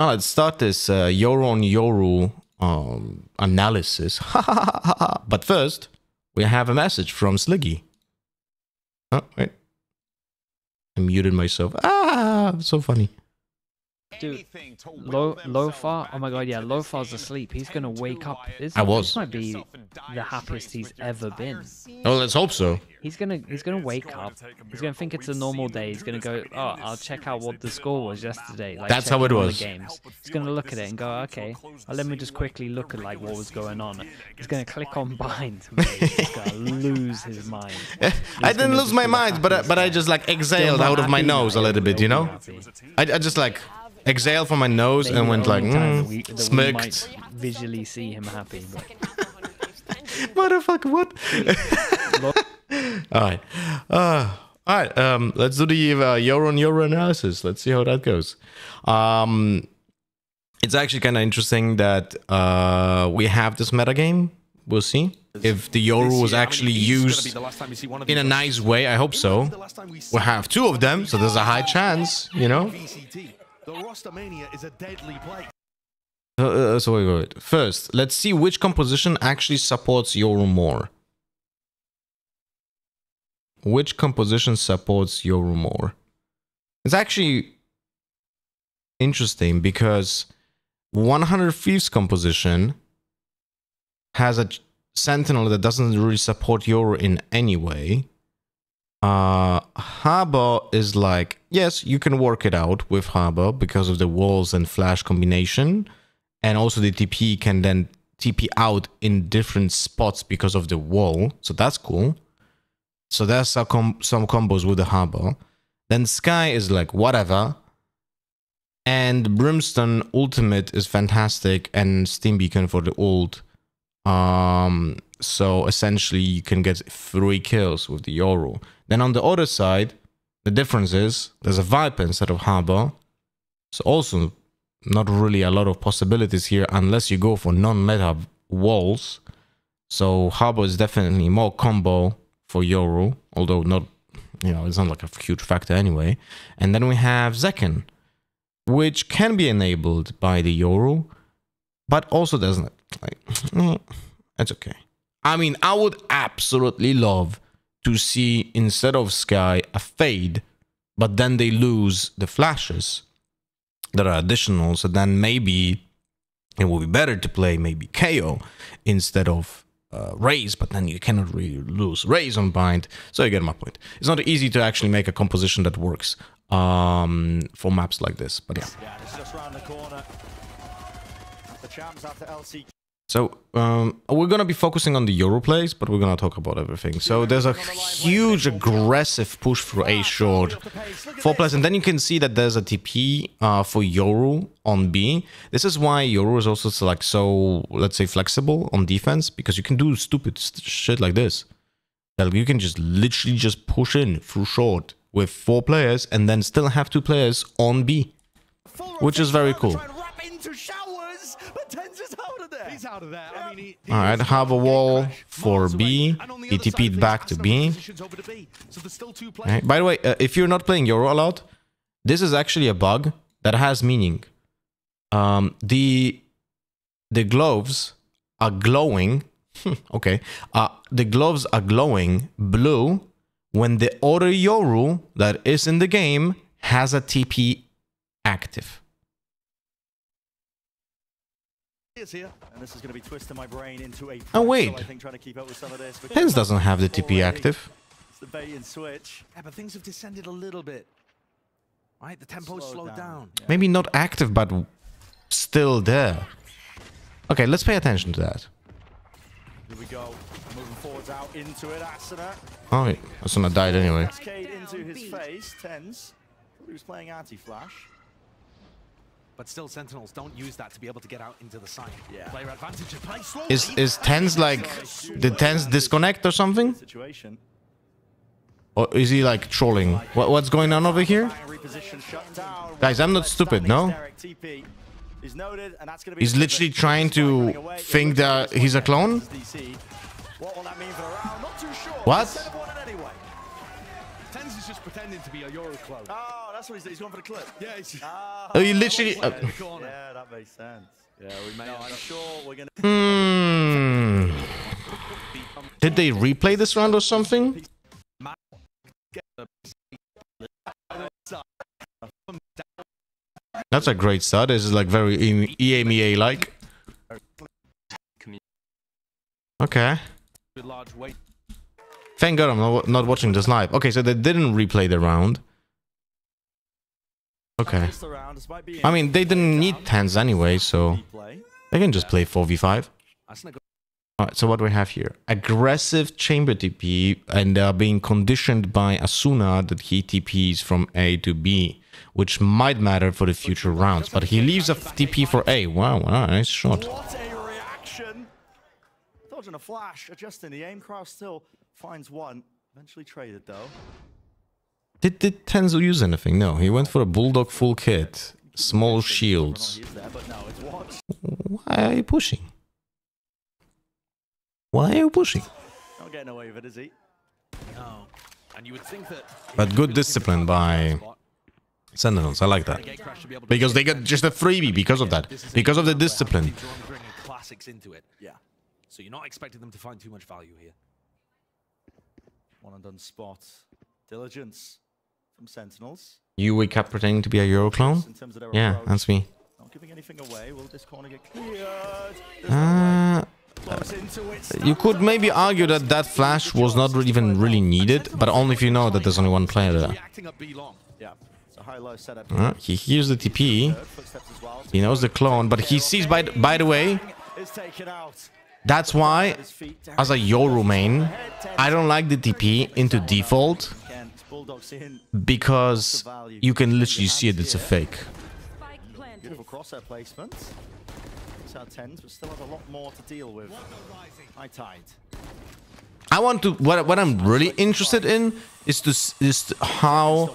Now let's start this Yoru-on-Yoru analysis. But first, we have a message from Sliggy. Oh, wait. I muted myself. Ah, so funny. Dude, Lofa, oh my god, yeah, Lofa's asleep. He's gonna wake up. This might be the happiest he's ever been. Oh, let's hope so. He's gonna wake up. He's gonna think it's a normal day. He's gonna go, oh, I'll check out what the score was yesterday. Like, that's how it was. Games. He's gonna look at it and go, okay, well, let me just quickly look at like what was going on. He's gonna click on bind. He's gonna lose his mind. I didn't lose my mind, but I just like exhaled out of my nose a little bit, you know. I just like exhaled from my nose and went like, smirked. Visually see him happy. But... Motherfucker, what? Alright. Alright, let's do the Yoru-on-Yoru analysis. Let's see how that goes. It's actually kind of interesting that we have this metagame. We'll see if the Yoru was actually used in a nice way. I hope so. We'll have two of them, so there's a high chance, you know? The Rostamania is a deadly place. So wait. First, let's see which composition actually supports Yoru more. Which composition supports Yoru more? It's actually interesting because 100 Thieves composition has a Sentinel that doesn't really support Yoru in any way. Harbor is like, yes, you can work it out with Harbor because of the walls and flash combination. And also the TP can then TP out in different spots because of the wall. So that's cool. So there's some combos with the Harbor. Then Sky is like, whatever. And Brimstone Ultimate is fantastic. And Steam Beacon for the ult. So essentially you can get 3 kills with the Yoru. Then on the other side, the difference is there's a Viper instead of Harbor. So also not really a lot of possibilities here unless you go for non-meta walls. So Harbor is definitely more combo for Yoru, although not, you know, it's not like a huge factor anyway. And then we have Zekken, which can be enabled by the Yoru, but also doesn't. Like, it's okay. I mean, I would absolutely love to see, instead of Sky, a fade, but then they lose the flashes that are additional, so then maybe it will be better to play maybe KO instead of Raze, but then you cannot really lose Raze on bind, so you get my point. It's not easy to actually make a composition that works for maps like this, but yeah it's just around the corner. The champs after LC. So, we're going to be focusing on the Yoru plays, but we're going to talk about everything. So, there's a huge aggressive push for A short, 4+, and then you can see that there's a TP for Yoru on B. This is why Yoru is also like so, let's say, flexible on defense, because you can do stupid shit like this. Like, you can just literally just push in through short with 4 players, and then still have 2 players on B, which is very cool. He's out of there. Yeah. I mean, alright, Harbor wall for B. He TP'd back to B. Right. By the way, if you're not playing Yoru a lot, this is actually a bug that has meaning. The gloves are glowing. Okay. The gloves are glowing blue when the other Yoru that is in the game has a TP active. Oh wait, Hens doesn't have the TP active. It's the bait and switch. Yeah, but things have descended a little bit. Right, the tempo's slowed down. Maybe not active, but still there. Okay, let's pay attention to that. Here we go. Moving forwards out into it, Asuna. Oh, wait. Asuna died anyway. Cascade into his face, Tens. He was playing anti-flash. But still, Sentinels don't use that to be able to get out into the side. Yeah. Player advantage to play slowly. Is Tens like... Did Tens disconnect or something? Or is he like trolling? What's going on over here? Guys, I'm not stupid, no? He's literally trying to think that he's a clone? What? Tens is just pretending to be a Yoru clone. Oh, that's what he's going for the clip. Yeah, he's... Oh, he literally... really sense. Yeah, we may. No, I'm sure we're gonna. Did they replay this round or something? That's a great start. This is like very EMEA like. Okay. Thank God I'm not watching the snipe. Okay, so they didn't replay the round. Okay. I mean, they didn't need tens anyway, so they can just play 4v5. Alright, so what do we have here? Aggressive chamber TP, and they are being conditioned by Asuna that he TPs from A to B, which might matter for the future rounds, but he leaves a TP for A. Wow, wow, nice shot. What a reaction! Dodge in a flash, adjusting the aim, crowd still finds one. Eventually traded though. Did Tenzo use anything? No, he went for a bulldog full kit. Small shields. Why are you pushing? Why are you pushing? Not getting away with it, is he? Oh. And you would think that, but good discipline by Sentinels, I like that. Because they got just a freebie because of that. Because of the discipline. Classics into it. Yeah. So you're not expecting them to find too much value here. One and done spot. Diligence. From Sentinels. You wake up pretending to be a Euro clone? Yeah, approach. That's me. Not giving anything away. Will this corner get cleared? You could maybe argue that that flash was not even really needed, but only if you know that there's only one player there. He hears the TP. He knows the clone, but he sees, by the way, that's why, as a Yoru main, I don't like the TP into default, because you can literally see it, it's a fake. Beautiful crosshair placement. 6 out of 10s, but still has a lot more to deal with. High tide. I want to. What I'm really interested in is how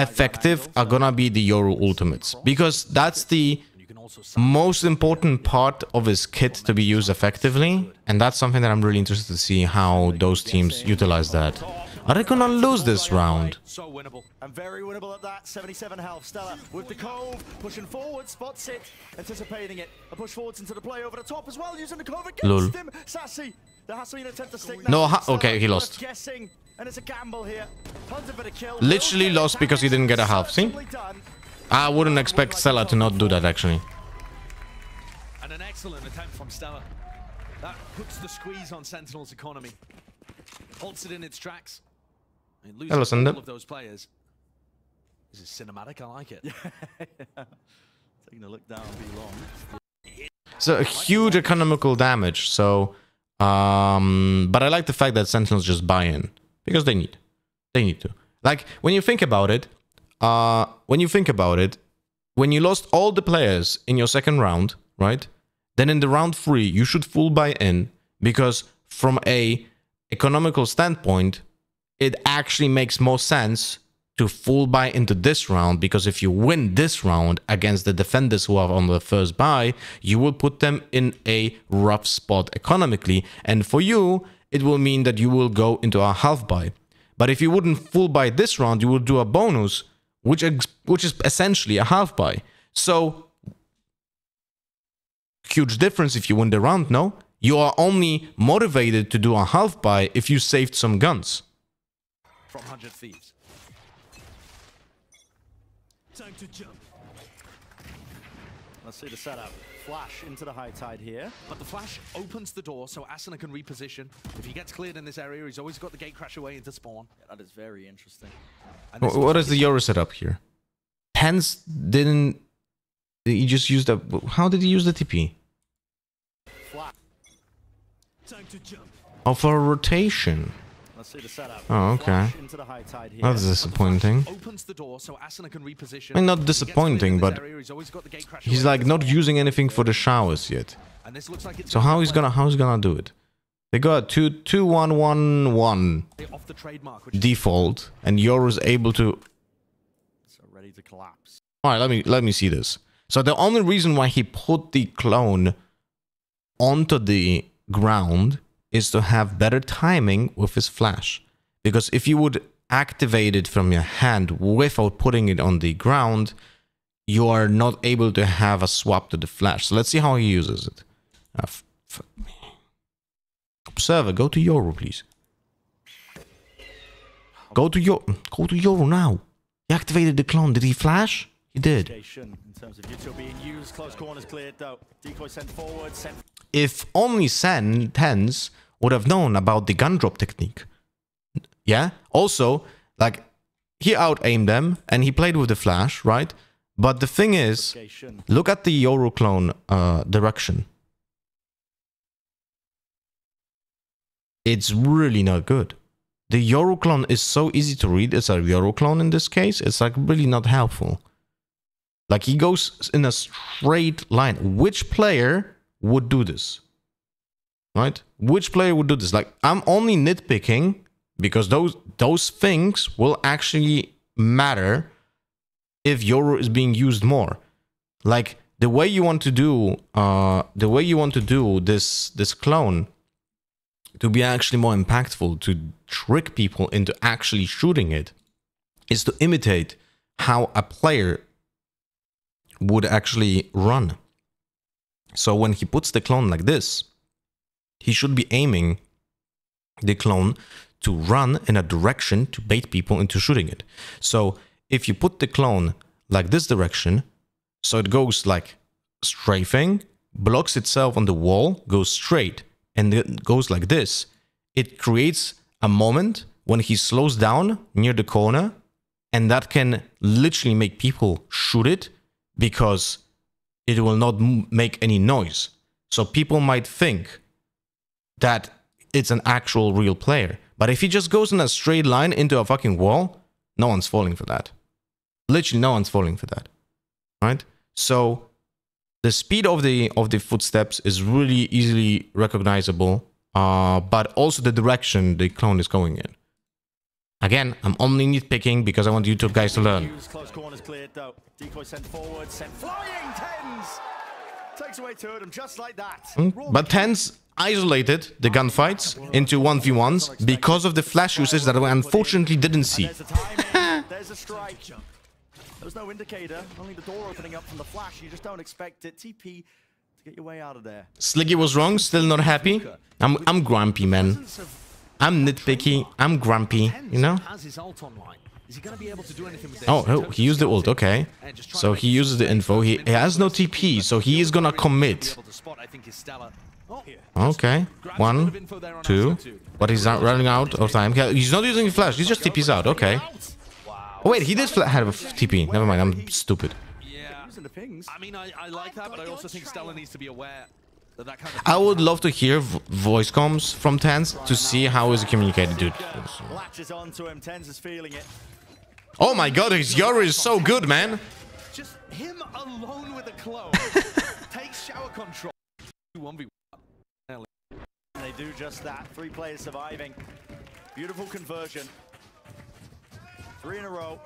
effective are gonna be the Yoru ultimates, because that's the most important part of his kit to be used effectively, and that's something that I'm really interested to see how those teams utilize that. Are they gonna lose this round? So winnable. And very winnable at that. 77 health. Stella with the cove. Pushing forward. Spots it. Anticipating it. A push forwards into the play over the top as well. Using the cove against him. Sassy. There has to be an attempt to stick. No, okay, he lost. Guessing. And it's a gamble here. Hunter for the kill. Literally lost because he didn't get a half. See? I wouldn't expect Stella to not do that, actually. And an excellent attempt from Stella. That puts the squeeze on Sentinel's economy. Halts it in its tracks. Hello, Sander. Those players. This is cinematic. I like it. Taking a look down, be long. So a huge economical damage. So, but I like the fact that Sentinels just buy in because they need to. Like when you think about it, when you lost all the players in your second round, right? Then in the round 3, you should full buy in because from a economical standpoint, it actually makes more sense to full buy into this round, because if you win this round against the defenders who are on the first buy, you will put them in a rough spot economically. And for you, it will mean that you will go into a half buy. But if you wouldn't full buy this round, you will do a bonus, which is essentially a half buy. So, huge difference if you win the round, no? You are only motivated to do a half buy if you saved some guns. From 100 Thieves. Time to jump. Let's see the setup. Flash into the high tide here. But the flash opens the door so Asuna can reposition. If he gets cleared in this area, he's always got the gate crash away into spawn. Yeah, that is very interesting. What is the Yoru setup here? Pence didn't... He just used a... How did he use the TP? Flash. Time to jump. Oh, for a rotation. Let's see the setup. Oh, okay. That's disappointing. I mean, not disappointing, but he's like not using anything for the showers yet. So how he's gonna do it? They got 2-2-1-1-1 default, and Yoru's able to. So ready to collapse. All right, let me see this. So the only reason why he put the clone onto the ground is to have better timing with his flash, because if you would activate it from your hand without putting it on the ground, you are not able to have a swap to the flash. So let's see how he uses it. Observer, go to Yoru, please. Go to Yoru now. He activated the clone. Did he flash? He did. If only Sen 10s would have known about the gun drop technique. Yeah. Also, like, he out aimed them and he played with the flash, right? But the thing is, look at the Yoru clone direction. It's really not good. The Yoru clone is so easy to read. It's a Yoru clone in this case. It's like really not helpful. Like, he goes in a straight line. Which player would do this? Right? Which player would do this? Like, I'm only nitpicking because those things will actually matter if Yoru is being used more. Like, the way you want to do this clone to be actually more impactful, to trick people into actually shooting it, is to imitate how a player would actually run. So when he puts the clone like this, he should be aiming the clone to run in a direction to bait people into shooting it. So if you put the clone like this direction, so it goes like strafing, blocks itself on the wall, goes straight, and it goes like this, it creates a moment when he slows down near the corner, and that can literally make people shoot it because it will not make any noise. So people might think that it's an actual real player. But if he just goes in a straight line into a fucking wall, no one's falling for that. Literally, no one's falling for that, right? So the speed of the footsteps is really easily recognizable, but also the direction the clone is going in. Again, I'm only nitpicking because I want YouTube guys to learn. Close corners cleared though. Decoy sent forward, sent flying. Tens takes away two of them just like that. But Tens isolated the gunfights into 1v1s because of the flash usage that I unfortunately didn't see. There's a strike. There's no indicator, only the door opening up from the flash. You just don't expect it. TP to get your way out of there. Sliggy was wrong, still not happy. I'm grumpy, man. I'm nitpicky, I'm grumpy, you know? Oh, he used the ult, okay. So he uses the info, he has no TP, so he is gonna commit. Okay, 1, 2, but he's not running out of time. He's not using flash, he's just TP's out, okay. Oh wait, he did have a TP, never mind, I'm stupid. I mean, I like that, but I also think Stella needs to be aware. I would love to hear voice comms from Tens to see how is communicated, dude. Oh my god, his Yoru is so good, man. Just him alone with a clone takes shower control. They do just that. 3 players surviving. Beautiful conversion. 3 in a row.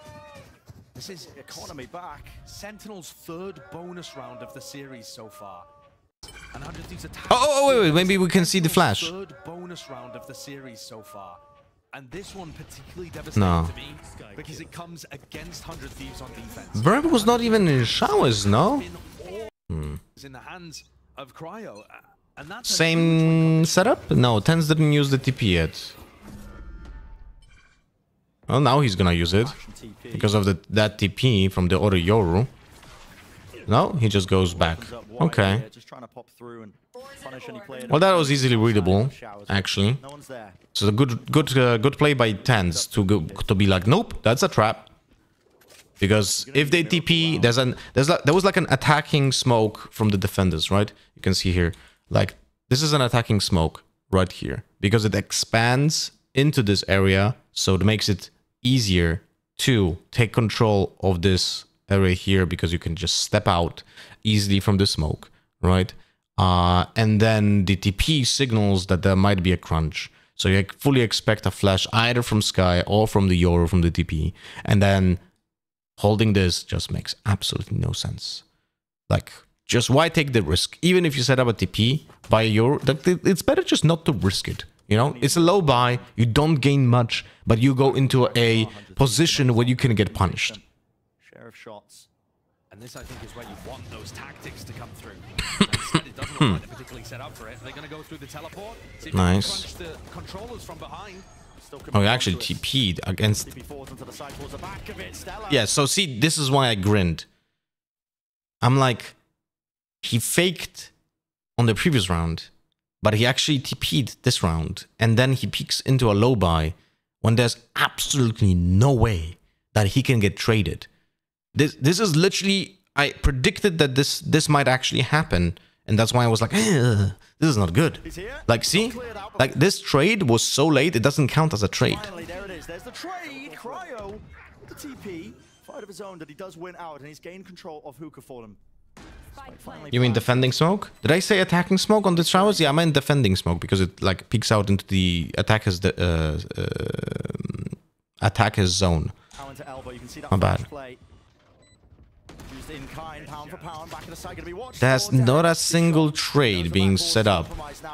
This is economy back. Sentinel's 3rd bonus round of the series so far. Oh wait, maybe we can see the flash. No. Verb was not even in showers, no? Same setup? No, Tens didn't use the TP yet. Well, now he's gonna use it. Because of that TP from the other Yoru. No, he just goes back. Okay. Well, that was easily readable, actually. So a good play by Tens to be like, nope, that's a trap. Because if they TP, there was like an attacking smoke from the defenders, right? You can see here, like, this is an attacking smoke right here because it expands into this area, so it makes it easier to take control of this area here because you can just step out easily from the smoke, right? And then the TP signals that there might be a crunch, so you fully expect a flash either from Sky or from the Yoru from the TP, and then holding this just makes absolutely no sense. Like, just why take the risk? Even if you set up a TP by Yoru, it's better just not to risk it. You know, it's a low buy, you don't gain much, but you go into a position where you can get punished. Of shots And this, I think, is where you want those tactics to come through. Instead, it doesn't look like they're particularly set up for it. They're going to go through the teleport. See if nice. Punch the controllers from behind. Oh, he actually TP'd against... Yeah, so see, this is why I grinned. I'm like, he faked on the previous round, but he actually TP'd this round. And then he peeks into a low buy when there's absolutely no way that he can get traded. This is literally... I predicted that this might actually happen. And that's why I was like, this is not good. Like, see? Like, this trade was so late, it doesn't count as a trade. Finally, there it is. There's the trade. Cryo, the TP, fight of his own that he does win out, and he's gained control of Hookah for him. You mean defending smoke? Did I say attacking smoke on the towers? Yeah, I meant defending smoke, because it, like, peeks out into the attacker's, zone. My bad. In kind, pound for pound, back in the side, gonna be watched. There's not a single trade being set up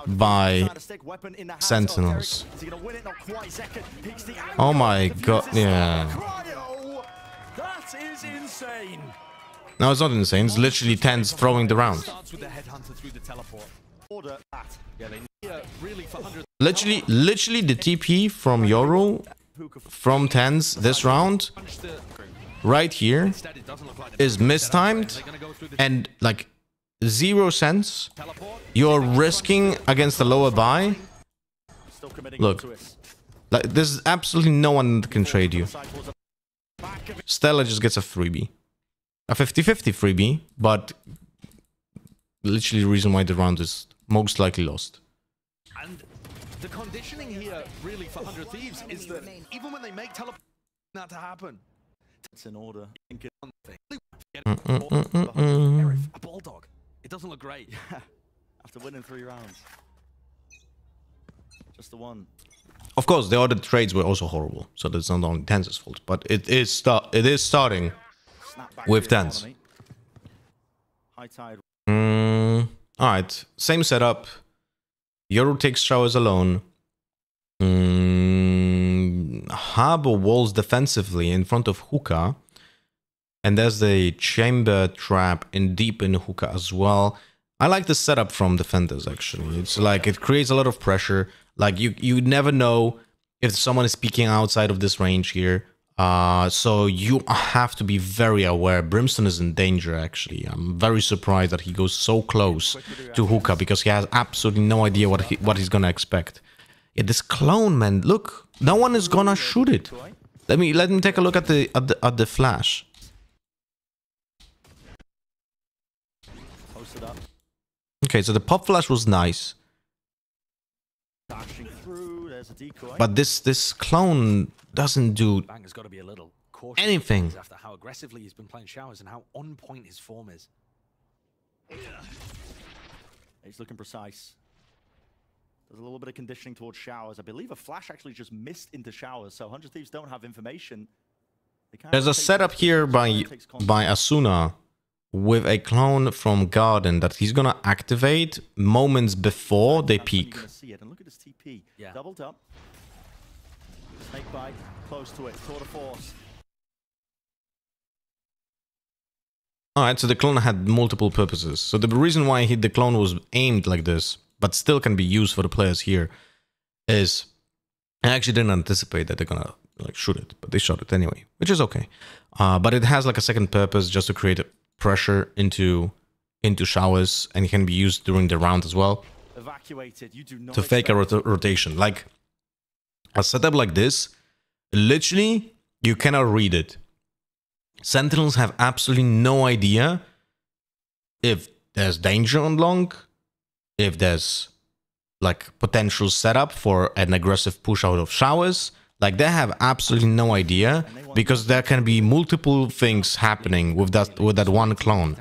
by Sentinels. Oh my god, yeah. No, it's not insane. It's literally Tens throwing the round. Literally the TP from Yoru, from Tens this round, right here is mistimed and like 0 cents. You're risking against the lower buy. Look, like, there's absolutely no one that can trade you. Stella just gets a freebie, a 50-50 freebie, but literally the reason why the round is most likely lost. And the conditioning here really for 100 Thieves is that even when they make teleport, not to happen. It's in order. A bulldog. It doesn't look great. After winning 3 rounds. Just the one. Of course, the other trades were also horrible. So that's not only Tens' fault. But it is starting with Tens. Alright. Same setup. Yoru takes showers alone. Harbor walls defensively in front of Hookah, and there's the chamber trap in deep in Hookah as well. I like the setup from defenders, actually. It's like it creates a lot of pressure. Like you never know if someone is peeking outside of this range here, so you have to be very aware. Brimstone is in danger, actually. I'm very surprised that he goes so close to Hookah, because he has absolutely no idea what he's gonna expect. Yeah, this clone, man, look. No one is gonna shoot it. Let me take a look at the flash. Okay, so the pop flash was nice, but this clone doesn't do anything. After how aggressively he's been playing showers and how on point his form is, he's looking precise. There's a little bit of conditioning towards showers. I believe a flash actually just missed into showers, so 100 Thieves don't have information. There's a setup here by Asuna with a clone from Garden that he's gonna activate moments before they peek. See it, and look at his TP. Yeah. Doubled up. Snake bite, close to it, tour de force. Alright, so the clone had multiple purposes. So the reason why the clone was aimed like this, but still can be used for the players here, is I actually didn't anticipate that they're gonna like shoot it, but they shot it anyway, which is okay. But it has like a second purpose, just to create pressure into showers, and can be used during the round as well. Evacuated. You do not to fake a rotation. Like a setup like this, literally you cannot read it. Sentinels have absolutely no idea if there's danger on long, if there's like potential setup for an aggressive push out of showers. Like, they have absolutely no idea, because there can be multiple things happening with that one clone.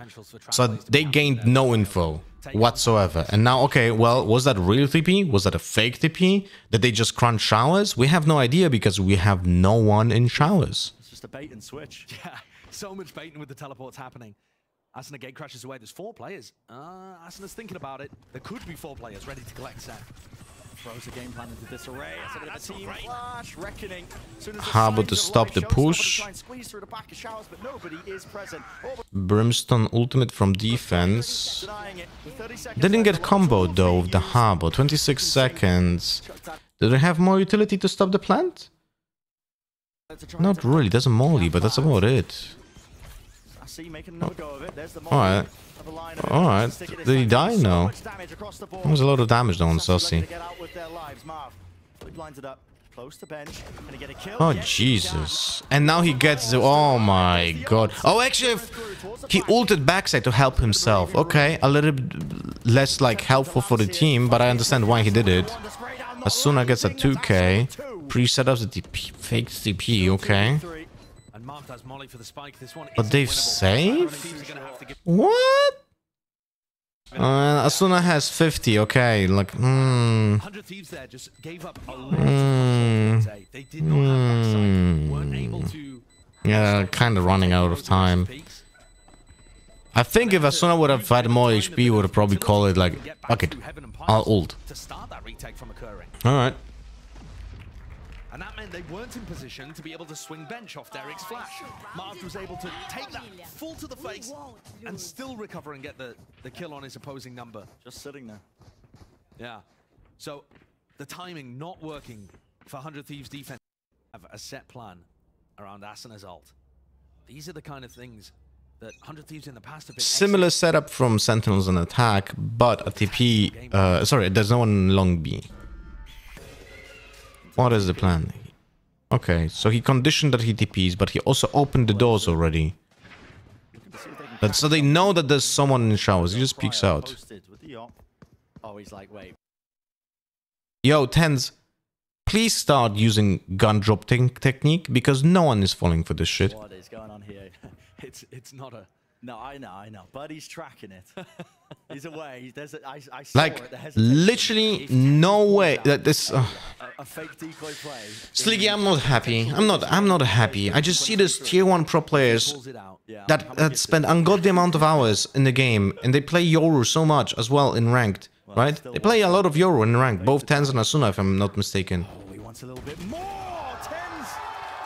So they gained no info whatsoever. And now, okay, well, was that real TP? Was that a fake TP? Did they just crunch showers? We have no idea, because we have no one in showers. It's just a bait and switch. Yeah, so much baiting with the teleports happening. Asuna gate crashes away. There's 4 players. Asuna's thinking about it. There could be 4 players ready to collect set. throws the game plan into disarray. It's a bit of a team flash. Reckoning. Harbour to stop the push. Brimstone ultimate from defense. Didn't get comboed though with the Harbour. 26 seconds. Do they have more utility to stop the plant? Not really. There's a molly, but that's about it. Alright. Alright. Did he die? No. There was a lot of damage though on Sussy. Oh Jesus. And now he gets the... Oh my god. Oh actually he ulted backside to help himself. Okay, a little bit less like helpful for the team, but I understand why he did it. Asuna gets a 2k. Pre-set up the DP, fake DP, okay. But they've saved? What? Asuna has 50, okay, like, yeah, kind of running out of time. I think if Asuna would have had more HP, would have probably called it like, fuck it, I'll ult. Alright. And that meant they weren't in position to be able to swing bench off Derek's flash. Marv was able to take that full to the face and still recover and get the kill on his opposing number. Just sitting there. Yeah. So the timing not working for 100 Thieves defense. Have a set plan around Asuna's ult. These are the kind of things that 100 Thieves in the past have been... Similar setup from Sentinels on attack, but a TP... sorry, there's no one in long B. What is the plan? Okay, so he conditioned that he TPs, but he also opened the doors already. That's so they know that there's someone in the showers. He just peeks out. Yo, Tens, please start using gun drop technique because no one is falling for this shit. What is going on here? It's not a... No, I know, but he's tracking it. He's away. There's a, I saw like it. Literally no way that this. A fake decoy play. Sliggy, I'm not happy. I'm not happy. I just see this tier 1 pro players that spend ungodly amount of hours in the game, and they play Yoru so much as well in ranked, right? They play a lot of Yoru in ranked, both Tens and Asuna, if I'm not mistaken.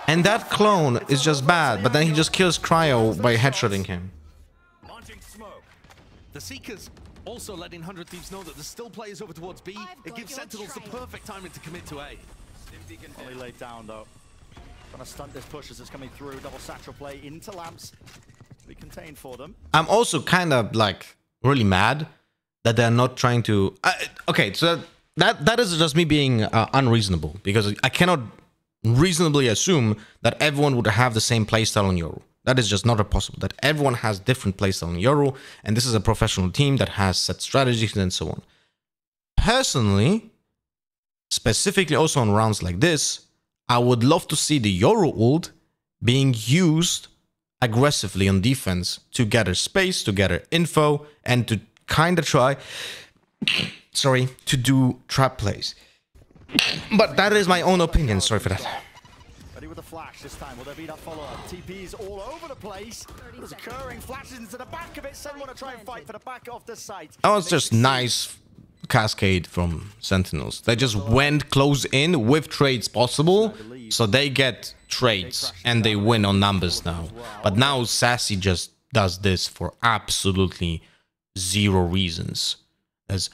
And that clone is just bad, but then he just kills Cryo by headshotting him. The Seekers also letting 100 Thieves know that there's still players over towards B. It gives Sentinels the perfect timing to commit to A. Only laid down though. Gonna stunt this push as it's coming through. Double satchel play into lamps. Be contained for them. I'm also kind of like really mad that they're not trying to. Okay, so that is just me being unreasonable because I cannot reasonably assume that everyone would have the same playstyle on Yoru. That is just not possible. That everyone has different playstyle on Yoru, and this is a professional team that has set strategies and so on. Personally, specifically also on rounds like this, I would love to see the Yoru ult being used aggressively on defense to gather space, to gather info, and to kind of try, sorry, to do trap plays. But that is my own opinion, sorry for that. With a flash this time, will there be that follow-up? TP's all over the place. There's occurring flashes into the back of it. Someone to try and fight for the back of the site. That was just nice cascade from Sentinels. They just went close in with trades possible, so they get trades and they win on numbers now. But now Sassy just does this for absolutely zero reasons. There's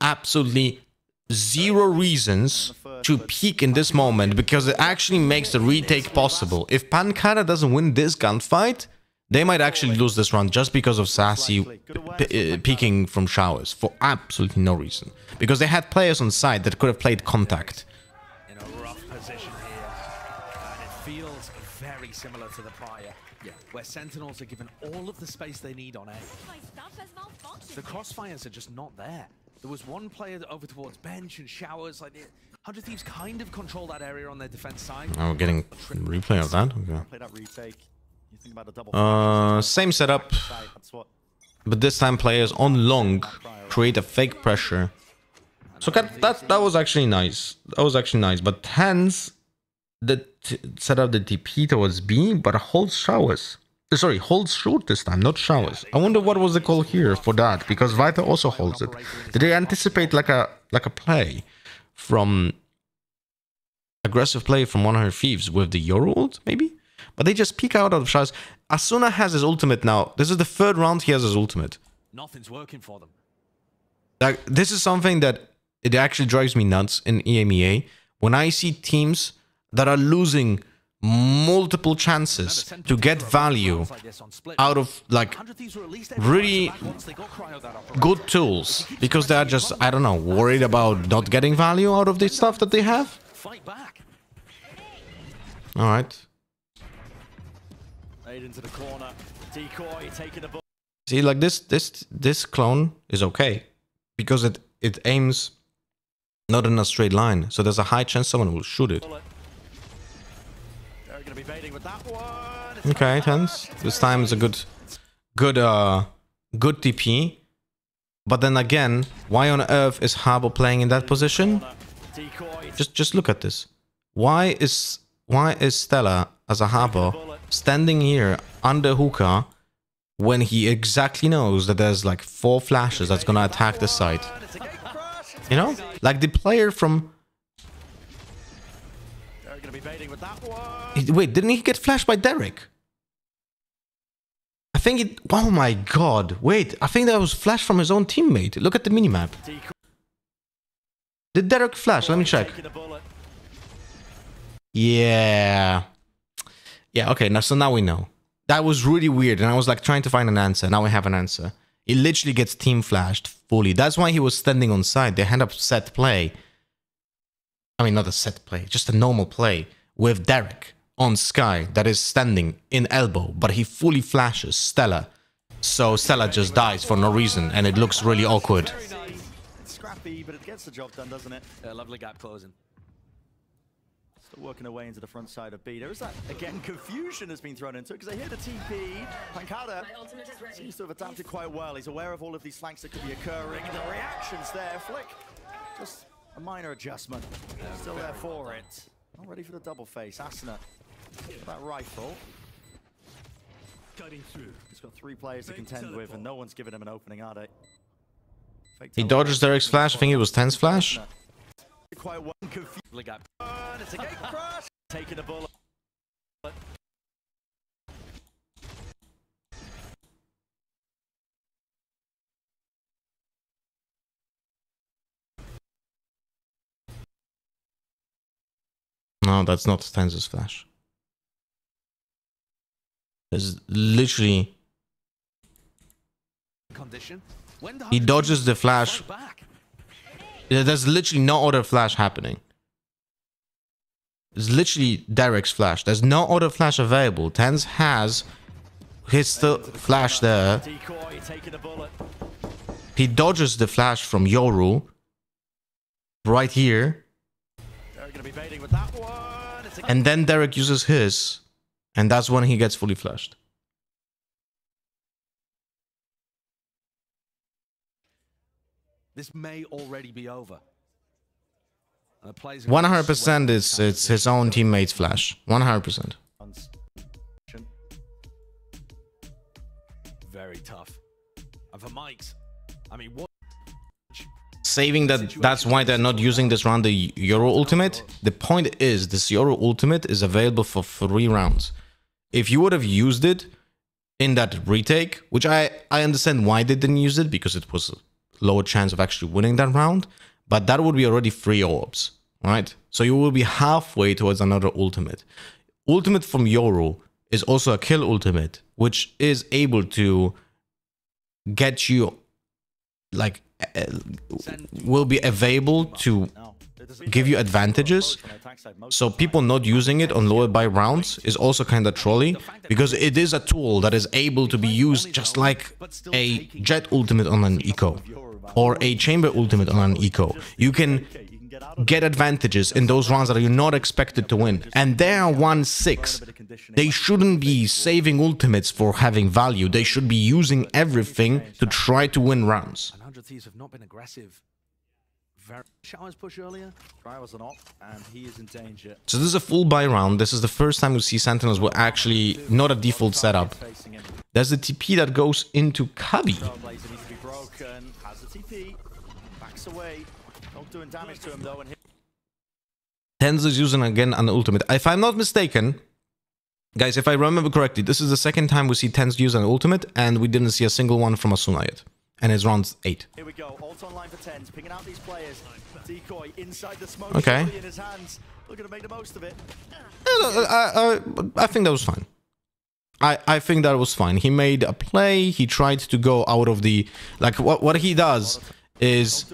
absolutely zero reasons to peek in this moment because it actually makes the retake possible. If Pankata doesn't win this gunfight, they might actually lose this round just because of Sassy peeking from showers for absolutely no reason. Because they had players on side that could have played contact. In a rough position here, and it feels very similar to the prior, where Sentinels are given all of the space they need on A. The crossfires are just not there. There was one player over towards bench and showers. Like 100 Thieves kind of control that area on their defense side. Oh, we're getting replay of that. Okay. Same setup, but this time players on long create a fake pressure. So that was actually nice. That was actually nice. But Tens set up the TP towards B, but holds showers. Sorry, holds short this time, not showers. I wonder what was the call here for that, because Vita also holds it. Did they anticipate like a play? from aggressive play from 100 Thieves with the Euro ult, maybe? But they just peek out of shots. Asuna has his ultimate now. This is the third round he has his ultimate. Nothing's working for them. Like, this is something that it actually drives me nuts in EMEA. When I see teams that are losing multiple chances to get value out of like really good tools because they are just, I don't know, worried about not getting value out of the stuff that they have. Fight back. All right. Into the corner. Decoy taking the ball. See, like this clone is okay because it aims not in a straight line, so there's a high chance someone will shoot it. They're gonna be baiting with that one. Okay, tense. This time is a good TP. But then again, why on earth is Harbour playing in that position? Just look at this. Why is Stella as a Harbour standing here under Hookah when he exactly knows that there's like 4 flashes that's gonna attack the site? You know? Like the player from... Wait, didn't he get flashed by Derek? I think it... Oh my god. Wait, I think that was flashed from his own teammate. Look at the minimap. Did Derek flash? Let me check. Yeah... Yeah, okay, now, so now we know. That was really weird, and I was like trying to find an answer. Now we have an answer. He literally gets team flashed fully. That's why he was standing on side. They had a set play. I mean, not a set play, just a normal play with Derek on Sky that is standing in elbow, but he fully flashes Stella. So Stella just dies for no reason, and it looks really awkward. It's scrappy, but it gets the job done, doesn't it? Lovely gap closing. Still working away into the front side of B. There is that, again, confusion has been thrown into it because they hear the TP. Pankada seems to have adapted quite well. He's aware of all of these flanks that could be occurring. The reaction's there. Flick, just a minor adjustment. Still there for it. Not ready for the double face. Asuna, that rifle. Cutting through. He's got 3 players to contend with, and no one's giving him an opening, are they? He dodges Derek's flash. I think it was Ten's flash. Quite one confused. It's a game crash. Taking a bullet. No, that's not Stanza's flash. It's literally. Condition. He dodges the flash. There's literally no other flash happening. It's literally Derek's flash. There's no other flash available. Tenz has his still flash there. He dodges the flash from Yoru. Right here. And then Derek uses his. And that's when he gets fully flashed. This may already be over. 100% it's his own teammate's flash. 100%. Very tough. And for Mike's, I mean, what? Saving that. That's why they're not using this round the Euro ultimate. The point is, this Euro ultimate is available for 3 rounds. If you would have used it in that retake, which I understand why they didn't use it because it was lower chance of actually winning that round, but that would be already 3 orbs, right? So you will be halfway towards another ultimate. Ultimate from Yoru is also a kill ultimate, which is able to get you, like, will be available to give you advantages. So people not using it on lower buy rounds is also kind of trolly, because it is a tool that is able to be used just like a Jet ultimate on an eco, or a Chamber ultimate on an eco. You can get advantages in those rounds that you're not expected to win, and they are 1-6. They shouldn't be saving ultimates for having value. They should be using everything to try to win rounds. Showers push earlier. Drivers are not, and he is in danger. So this is a full buy round. This is the first time we see Sentinels were actually not a default setup. There's the TP that goes into Kabi. Backs away. Not doing damage to him though, and Tenzu's using again an ultimate. If I'm not mistaken, guys, if I remember correctly, this is the second time we see Tenzu use an ultimate, and we didn't see a single one from Asuna yet. And it's round 8. Here we go. Alt online for Tenz, picking out these players. Decoy inside the smoke. Okay. In his hands. Looking to make the most of it. I think that was fine. I think that was fine. He made a play. He tried to go out of the... Like, what he does is...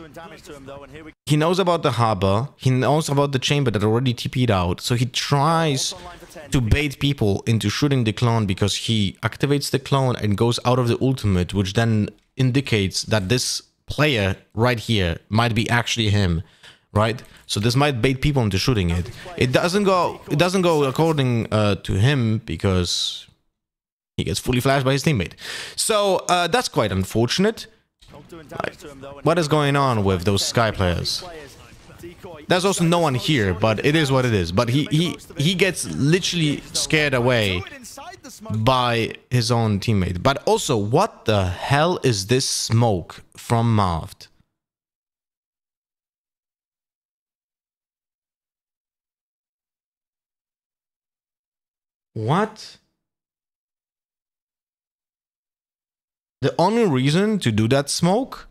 He knows about the harbor. He knows about the chamber that already TP'd out. So he tries to bait people into shooting the clone because he activates the clone and goes out of the ultimate, which then indicates that this player right here might be actually him, right? So this might bait people into shooting it. It doesn't go according to him because... He gets fully flashed by his teammate. So, that's quite unfortunate. Like, what is going on with those Sky players? There's also no one here, but it is what it is. But he gets literally scared away by his own teammate. But also, what the hell is this smoke from Marvd? What? The only reason to do that smoke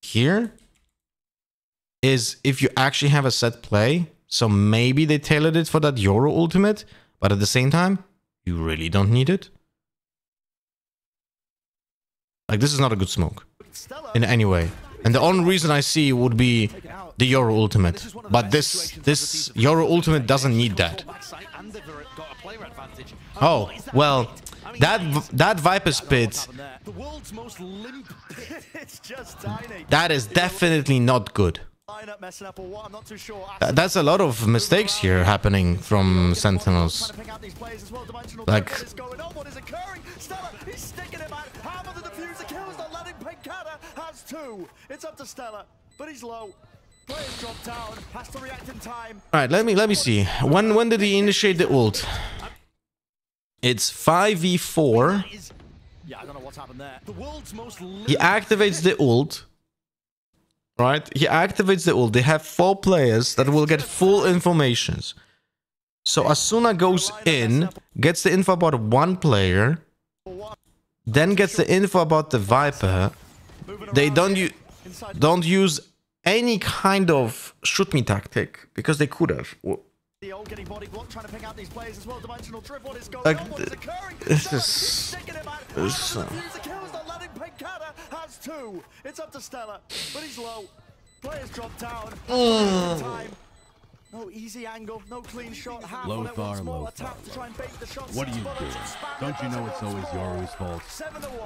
here is if you actually have a set play. So maybe they tailored it for that Yoro ultimate, but at the same time, you really don't need it. Like, this is not a good smoke in any way. And the only reason I see would be the Yoro ultimate. But this Yoro ultimate doesn't need that. Oh, well... That Viper's Pit, that is definitely not good. That's a lot of mistakes here happening from Sentinels. Like, alright, let me see. When did he initiate the ult? It's 5v4. He activates the ult. Right? He activates the ult. They have 4 players that will get full informations. So Asuna goes in, gets the info about one player, then gets the info about the Viper. They don't use any kind of shoot me tactic because they could have. It's up to Stella, but he's low. Players drop down. No easy angle, no clean shot. What do you do? Don't you know it's always Yoru's fault?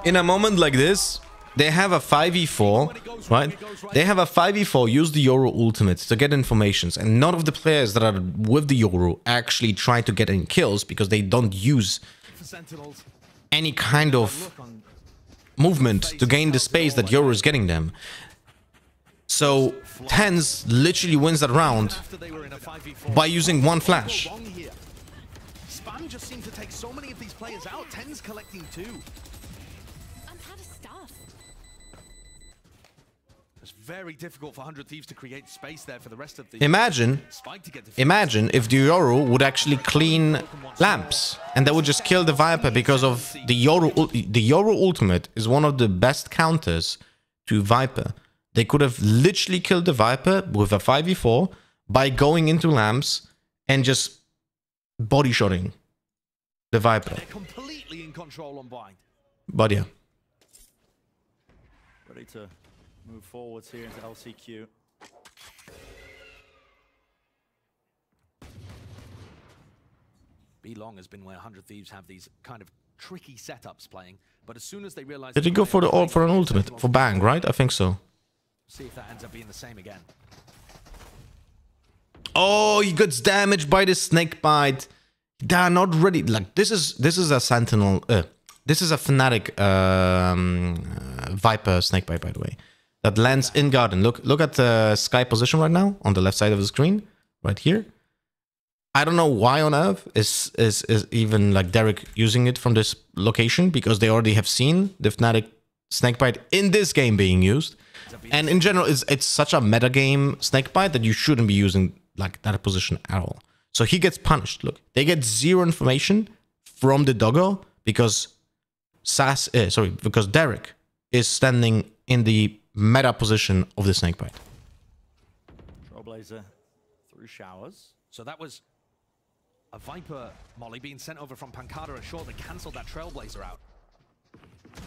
In a moment like this, they have a 5v4, right? They have a 5v4, use the Yoro ultimate to get informations. And none of the players that are with the Yoro actually try to get any kills because they don't use any kind of movement to gain the space that Yoro is getting them. So Tenz literally wins that round by using one flash. Spam just seems to take so many of these players out. Tenz collecting 2. It's very difficult for 100 Thieves to create space there for the rest of the... Imagine if the Yoro would actually clean lamps and they would just kill the Viper because of the Yoro. The Yoro ultimate is one of the best counters to Viper. They could have literally killed the Viper with a 5v4 by going into lamps and just body-shotting the Viper. They're completely in control on Bind. But yeah. Ready to... move forwards here into LCQ. B-Long has been where 100 Thieves have these kind of tricky setups playing, but as soon as they realize... Did he go for an ultimate? For Bang, right? I think so. See if that ends up being the same again. Oh, he gets damaged by the snake bite. They're not ready. Like, this is a Sentinel... This is a Fnatic Viper snake bite, by the way. That lands in garden. Look at the Sky position right now on the left side of the screen, right here. I don't know why on earth is even like Derek using it from this location, because they already have seen the Fnatic snake bite in this game being used. And in general, it's such a meta game snake bite that you shouldn't be using like that position at all. So he gets punished. Look, they get zero information from the doggo because Derek is standing in the meta position of the snakebite. Trailblazer through showers. So that was a Viper Molly being sent over from Pancada and Short. They cancelled that Trailblazer out.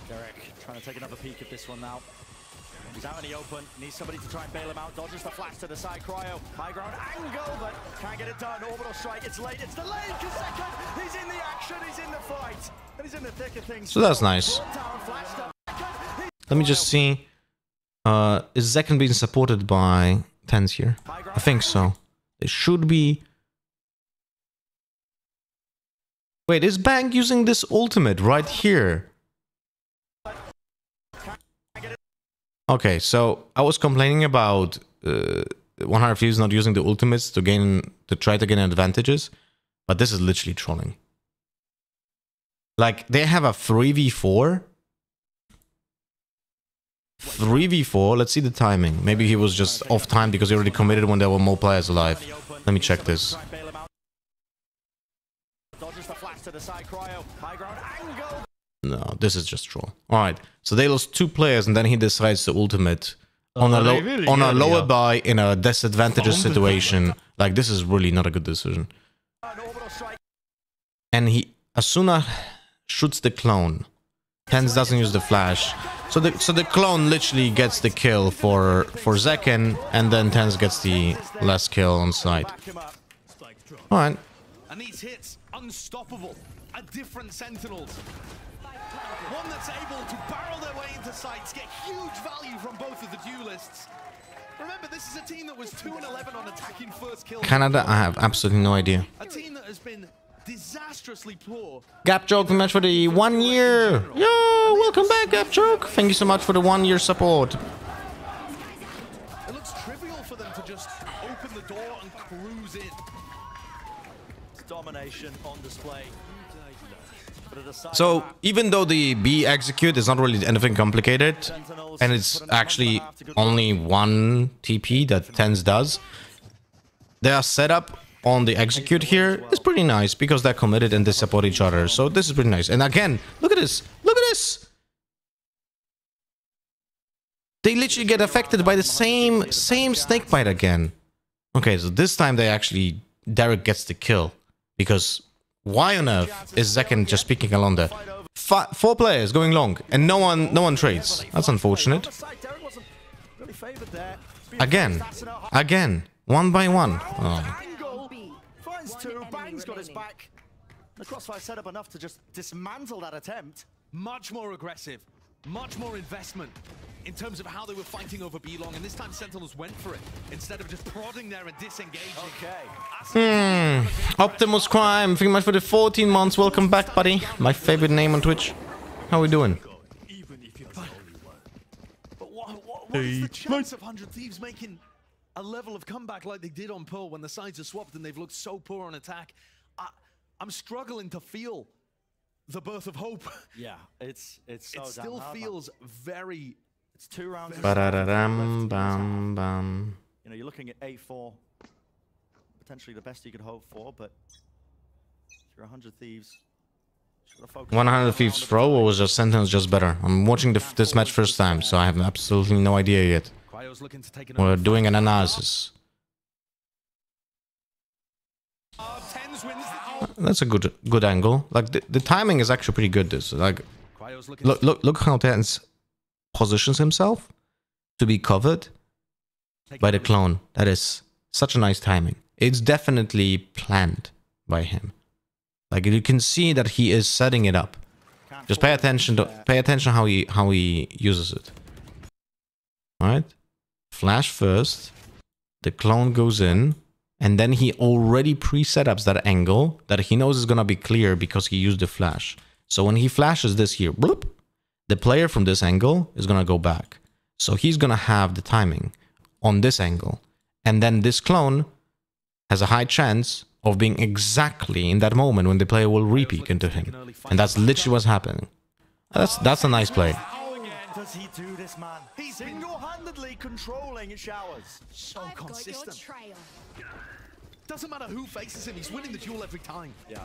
Derek trying to take another peek at this one now. He's out in the open, needs somebody to try and bail him out. Dodges the flash to the side, Cryo. High ground angle, but can't get it done. Orbital strike, it's late, it's delayed. Kaseka, he's in the action, he's in the fight. And he's in the thick of things. So that's nice. Let me just see. Is Zekan being supported by Tens here? I think so. It should be... Wait, is Bang using this ultimate right here? Okay, so I was complaining about 100 Thieves not using the ultimates to try to gain advantages, but this is literally trolling. Like, they have a 3v4. 3v4, let's see the timing. Maybe he was just off time because he already committed when there were more players alive. Let me check this. No, this is just troll. Alright, so they lost two players and then he decides to ultimate on a lower buy in a disadvantageous situation. Like, this is really not a good decision. And he... Asuna shoots the clone. Tens doesn't use the flash. So the clone literally gets the kill for Zekan, and then Tens gets the last kill on site. Alright. And these hits, unstoppable at different sentinels. One that's able to barrel their way into sites, get huge value from both of the duelists. Remember, this is a team that was 2-11 on attacking first kill. Canada, I have absolutely no idea. A team that has been disastrously poor. Gapjoke, the match for the 1 year. Yo, welcome back, Gapjoke. Thank you so much for the 1 year support. It looks trivial for them to just open the door and cruise in. Domination on display. So, even though the B execute is not really anything complicated, and it's actually only one TP that Tens does, their setup on the execute here is pretty nice because they're committed and they support each other. So this is pretty nice. And again, look at this! Look at this! They literally get affected by the same snake bite again. Okay, so this time they actually... Derek gets the kill because... Why on earth is Zekan just picking along there? Four players going long and no one trades. That's unfortunate. Again, one by one. Oh. The crossfire set up enough to just dismantle that attempt. Much more aggressive, much more investment in terms of how they were fighting over B-Long, and this time Sentinels went for it instead of just prodding there and disengaging. Okay. Optimus Crime, thank you much for the 14 months. Welcome back, buddy. My favorite name on Twitch. How are we doing? But what is the chance of 100 Thieves making a level of comeback like they did on Pearl when the sides are swapped and they've looked so poor on attack? I'm struggling to feel the birth of hope. Yeah, it still feels very... It's 2 rounds. You know, you're looking at A4, potentially the best you could hope for, but you're 100 Thieves. 100 Thieves throw, or was your Sentinels just better? I'm watching this match first time, so I have absolutely no idea yet. We're doing an analysis. That's a good angle. Like the timing is actually pretty good. This like look how Tens positions himself to be covered by the clone. That is such a nice timing. It's definitely planned by him. Like you can see that he is setting it up. Just pay attention how he uses it. All right, flash first. The clone goes in, and then he already pre-setups that angle that he knows is gonna be clear because he used the flash. So when he flashes this here, bloop, the player from this angle is going to go back. So he's going to have the timing on this angle. And then this clone has a high chance of being exactly in that moment when the player will re-peek into him. And that's literally what's happening. That's a nice play. Does he do this, man? He's single-handedly controlling showers. So consistent. Doesn't matter who faces him, he's winning the duel every time. Yeah.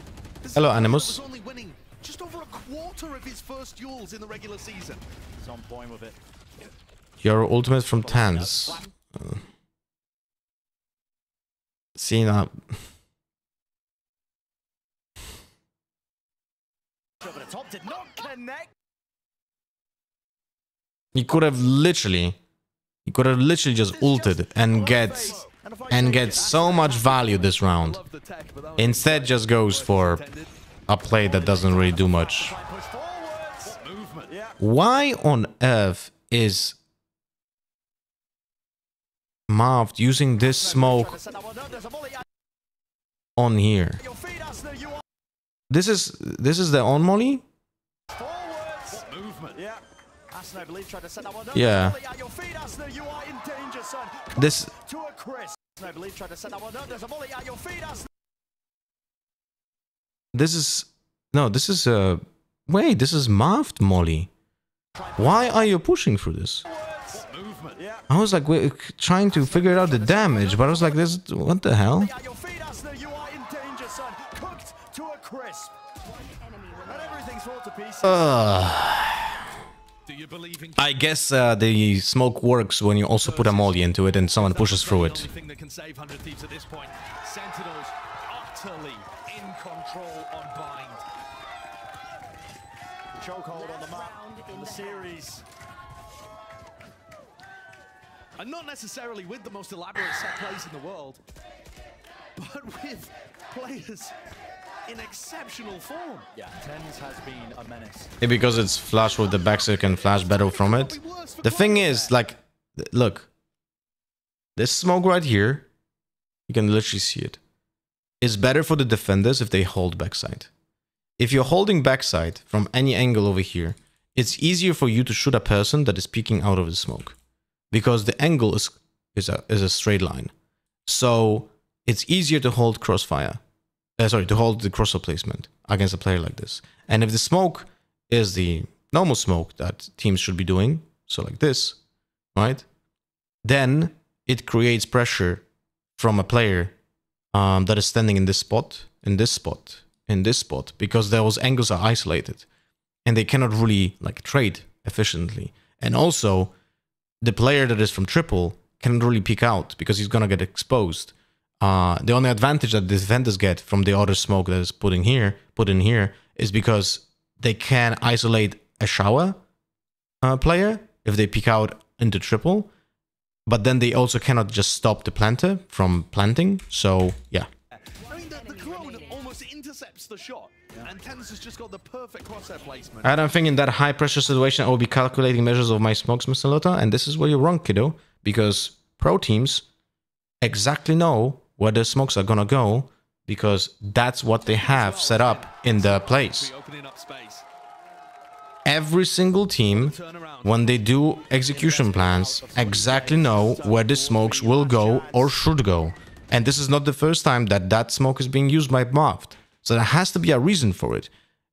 Hello, Animus. Only winning just over a quarter of his first duels in the regular season. He's on point with it. Yeah. Your ultimate from Tans. Cena. He could have literally just ulted and gets so much value this round. Instead just goes for a play that doesn't really do much. Why on earth is Marved using this smoke on here? This is the on molly? Yeah. This. This is no. This is a wait. This is Marved molly. Why are you pushing through this? I was like trying to figure out the damage, but I was like, "This, what the hell?" I guess the smoke works when you also put a molly into it and someone pushes through it. And not necessarily with the most elaborate set plays in the world, but with players in exceptional form. Yeah, Tens has been a menace. Because it's flash with the back, so you can flash battle from it. The thing is, like, look, this smoke right here, you can literally see it. It's better for the defenders if they hold backside. If you're holding backside from any angle over here, it's easier for you to shoot a person that is peeking out of the smoke. Because the angle is a straight line, so it's easier to hold crossfire. To hold the crossfire placement against a player like this. And if the smoke is the normal smoke that teams should be doing, so like this, right? Then it creates pressure from a player that is standing in this spot, because those angles are isolated, and they cannot really like trade efficiently, and also. The player that is from triple can't really peek out because he's gonna get exposed. The only advantage that the defenders get from the other smoke that is put in here, is because they can isolate a shower player if they peek out into triple, but then they also cannot just stop the planter from planting. So yeah. I mean, the clone almost intercepts the shot. And Tens has just got the perfect crosshair placement. I don't think in that high pressure situation I will be calculating measures of my smokes, Mr. Lotta, and this is where you're wrong, kiddo, because pro teams exactly know where their smokes are gonna go, because that's what they have set up in their plays. Every single team, when they do execution plans, exactly know where the smokes will go or should go. And this is not the first time that that smoke is being used by Marved. So there has to be a reason for it,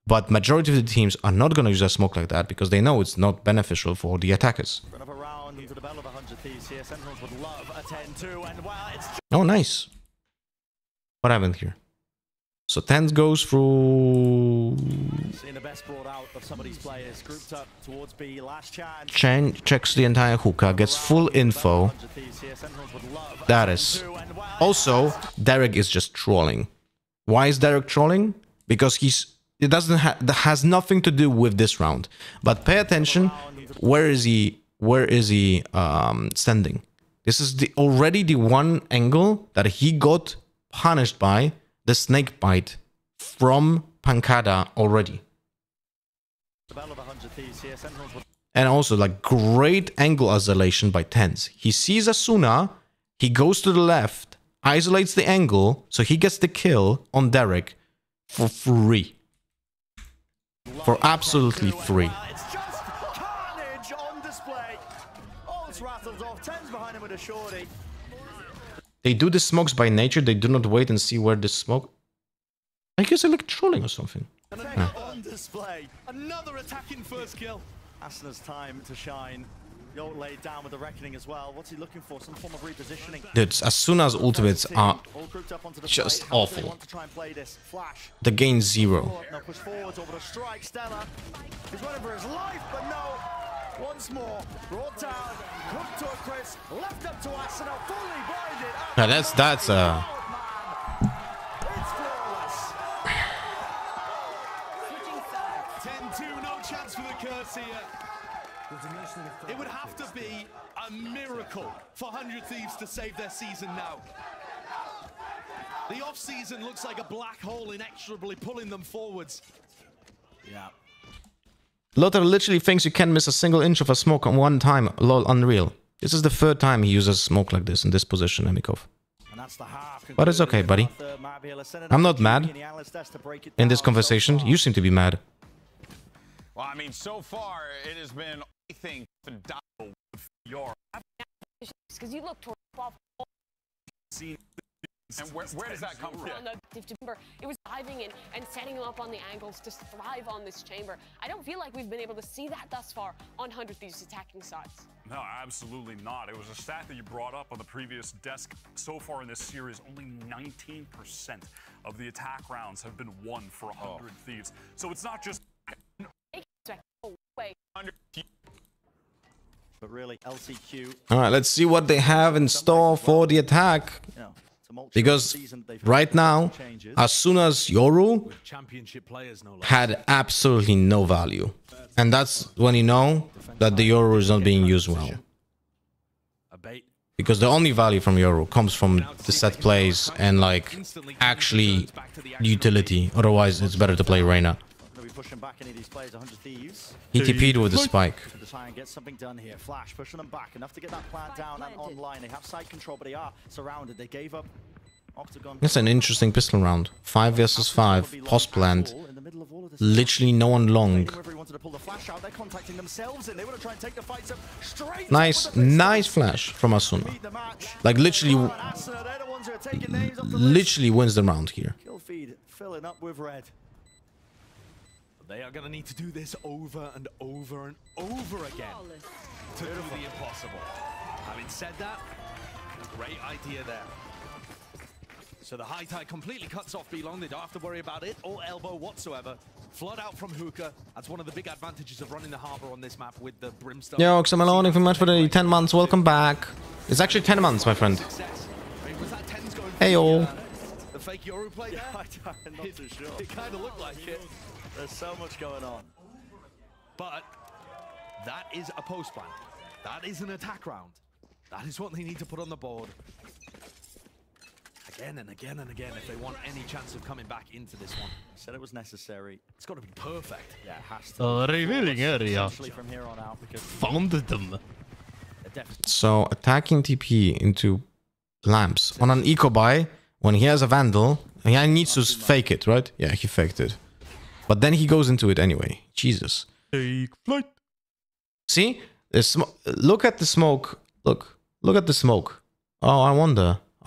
but majority of the teams are not going to use a smoke like that because they know it's not beneficial for the attackers. Oh, nice. What happened here? So Tens goes through. Chen checks the entire hookah, gets full info. That is. Also, Derek is just trolling. Why is Derek trolling? Because it has nothing to do with this round. But pay attention. Where is he standing? This is already the one angle that he got punished by the snake bite from Pancada already. And also like great angle isolation by Tens. He sees Asuna. He goes to the left. Isolates the angle, so he gets the kill on Derek for free. For absolutely free. They do the smokes by nature, they do not wait and see where the smoke... I guess I like trolling or something. On display. Another attacking first kill. Asna's time to shine. Yolt laid down with the reckoning as well. What's he looking for? Some form of repositioning. Dudes, as soon as ultimates are just awful, the gain zero. Now that's it would have to be a miracle for 100 Thieves to save their season now. The off-season looks like a black hole inexorably pulling them forwards. Yeah. Lothar literally thinks you can't miss a single inch of a smoke on one time. Lol, unreal. This is the third time he uses smoke like this in this position, Emikov. But it's okay, buddy. I'm not mad in this conversation. You seem to be mad. Well, I mean, so far, it has been anything but doubtful with your... Because you look towards... And where does that come from? It was diving in and setting him up on the angles to thrive on this chamber. I don't feel like we've been able to see that thus far on 100 Thieves' attacking sides. No, absolutely not. It was a stat that you brought up on the previous desk. So far in this series, only 19% of the attack rounds have been won for 100 Thieves. So it's not just... But really, LCQ. All right, let's see what they have in store for the attack. Because right now, as soon as Yoru had absolutely no value, and that's when you know that the Yoru is not being used well. Because the only value from Yoru comes from the set plays and like actually utility. Otherwise, it's better to play Reyna. Pushing back any of these players, 100 Thieves. He TP'd with the spike. To try and get something done here. Flash pushing them back, enough to get that plant down and online. They have side control, but they are surrounded. They gave up Octagon. It's an interesting pistol round. 5 versus 5, post plant. Literally no one long. Nice flash from Asuna. Like literally wins the round here. Kill feed filling up with red. They are going to need to do this over and over and over again to do the impossible. Having said that, great idea there. So the high tide completely cuts off B-Long. They don't have to worry about it or elbow whatsoever. Flood out from Hookah. That's one of the big advantages of running the harbor on this map with the Brimstone. Yo, XMLO, thank you very much for the 10 months. Welcome back. It's actually 10 months, my friend. Hey, all. The fake Yoru play there? I'm not too sure. It kind of looked like it. There's so much going on. But that is a post plan. That is an attack round. That is what they need to put on the board. Again and again and again if they want any chance of coming back into this one. I said it was necessary. It's got to be perfect. Yeah, it has to. Revealing area. From here on out because founded them. So attacking TP into lamps on an eco buy when he has a vandal. He needs to fake it, right? Yeah, he faked it. But then he goes into it anyway. Jesus. Take flight. See? Look at the smoke. Look at the smoke. Oh, I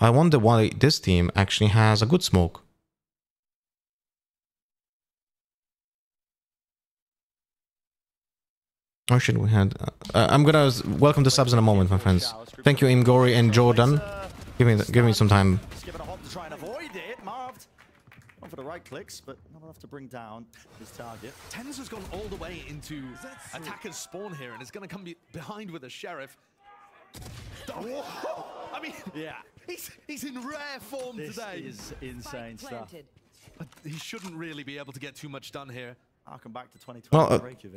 wonder why this team actually has a good smoke. Oh shit, we had... I'm gonna welcome the subs in a moment, my friends. Thank you, Imgori and Jordan. Give me some time. For the right clicks, but not enough to bring down his target. Tenz has gone all the way into attacker's spawn here and is going to come behind with a sheriff. Oh, I mean, yeah, he's in rare form this today. This is insane stuff. But he shouldn't really be able to get too much done here. I'll come back to 2020. Well,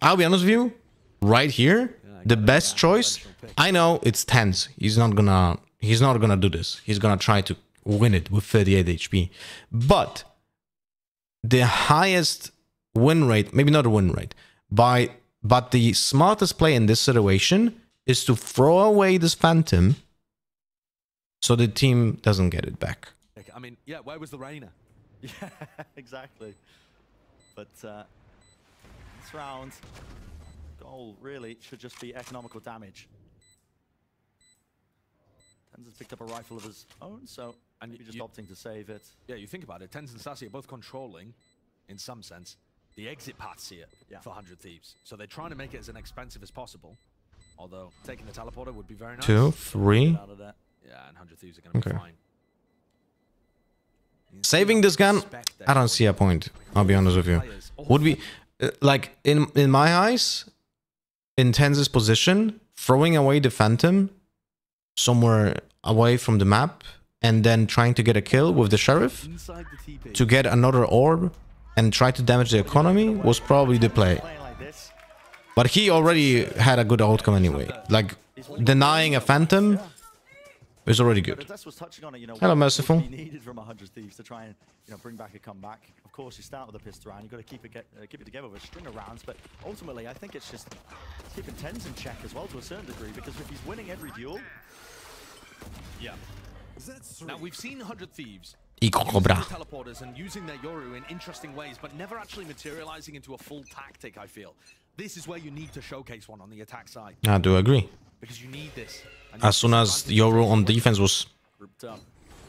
I'll be honest with you, right here, yeah, the best choice. I know it's Tenz. He's not gonna do this. He's gonna try to win it with 38 HP, but the highest win rate, maybe not a win rate, but the smartest play in this situation is to throw away this Phantom so the team doesn't get it back. I mean, yeah, where was the Reyna? Yeah, exactly. But this round, goal really should just be economical damage. Tenz has picked up a rifle of his own, so maybe just opting to save it. Yeah, you think about it. Tenz and Sassy are both controlling, in some sense, the exit paths here for 100 Thieves. So they're trying to make it as inexpensive as possible. Although taking the teleporter would be very nice. 2, 3. Yeah, and 100 thieves are gonna be fine. Saving this gun, I don't see a point. I'll be honest with you. Would be like in my eyes, in Tenz's position, throwing away the Phantom somewhere away from the map and then trying to get a kill with the Sheriff to get another orb and try to damage the economy was probably the play. But he already had a good outcome anyway. Like, denying a Phantom is already good. Hello, Merciful. Of course, you start with a pistol round. You've got to keep it together with a string of rounds. But ultimately, I think it's just keeping Tenz in check as well to a certain degree, because if he's winning every duel, yeah. Now we've seen 100 thieves teleporters and using their yoru in interesting ways, but never actually materializing into a full tactic. I feel this is where you need to showcase one on the attack side. I do agree. Because you need this. As soon as Yoru on defense was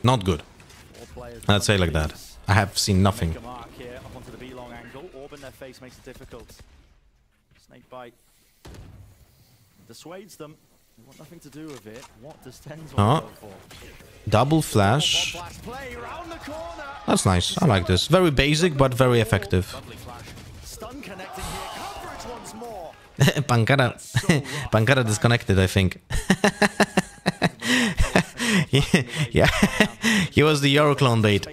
not good, I'd say like that. I have seen nothing. Snake bite dissuades them. You want nothing to do with it. What does Tenz want to go for? Double flash. That's nice. I like this. Very basic but very effective. Stun connecting here. Coverage once more. Pankara, Pankara disconnected, I think. Yeah, he was the Euro clone bait.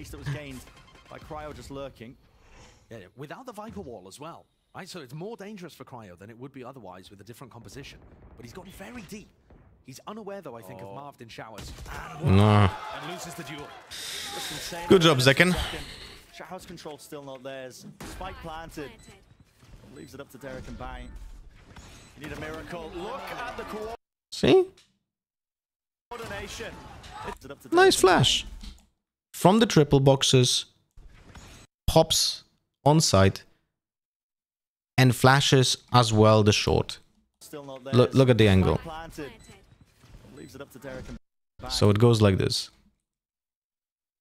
Without the Viper Wall as well. Right, so it's more dangerous for Cryo than it would be otherwise with a different composition. But he's gone very deep. He's unaware, though, I think, of Marvin Showers. No. And loses the duel. Good job, Zekken. Showers control still not theirs. Spike planted. Leaves it up to Derek and Bang. You need a miracle. Look at the coordination. Nice flash. From the triple boxes. Pops on site. And flashes as well the short. Look at the angle. So it goes like this.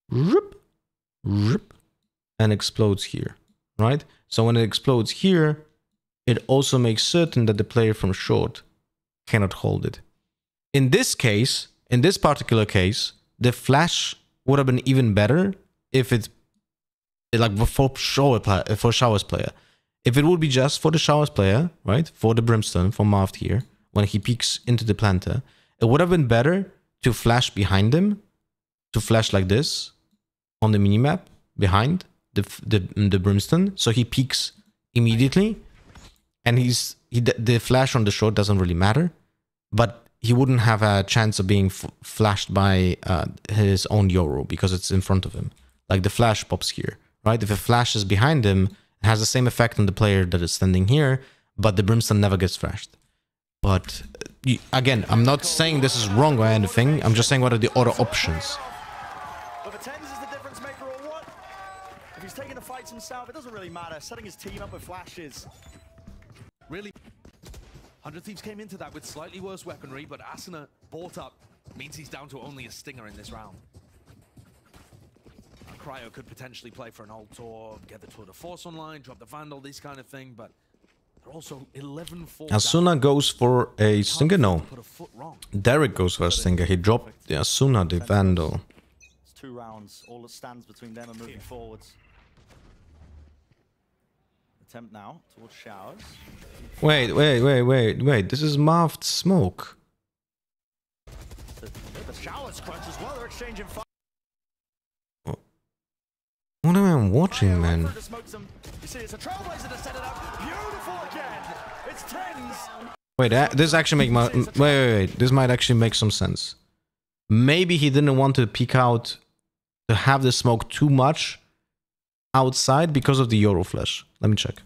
Rip, rip, and explodes here, right? So when it explodes here, it also makes certain that the player from short cannot hold it. In this case, in this particular case, the flash would have been even better if it's like for Showers player. If it would be just for the Showers player, right, for the Brimstone, for Marved here, when he peeks into the planter, it would have been better to flash behind him, to flash like this on the minimap behind the Brimstone, so he peeks immediately, and the flash on the short doesn't really matter, but he wouldn't have a chance of being flashed by his own Yoru because it's in front of him. Like the flash pops here, right? If a flash is behind him, has the same effect on the player that is standing here, but the Brimstone never gets thrashed. But again, I'm not saying this is wrong or anything. I'm just saying what are the other options. But the Tenz is the difference maker or what? If he's taking the fights himself, it doesn't really matter. Setting his team up with flashes. Really? 100 Thieves came into that with slightly worse weaponry, but Asuna bought up. Means he's down to only a stinger in this round. Cryo could potentially play for an old tour, get the Tour de Force online, drop the Vandal, this kind of thing, but they're also 11-4. Asuna goes for a stinger? No. Derek goes for a stinger. He dropped the Asuna, the Vandal. It's 2 rounds. All that stands between them are moving forwards. Attempt now towards Showers. Wait. This is Marved Smoke. The Showers crunch as well. They're exchanging fire. What am I watching, man? Wait, this actually make my wait. This might actually make some sense. Maybe he didn't want to peek out to have the smoke too much outside because of the Yoru flash. Let me check.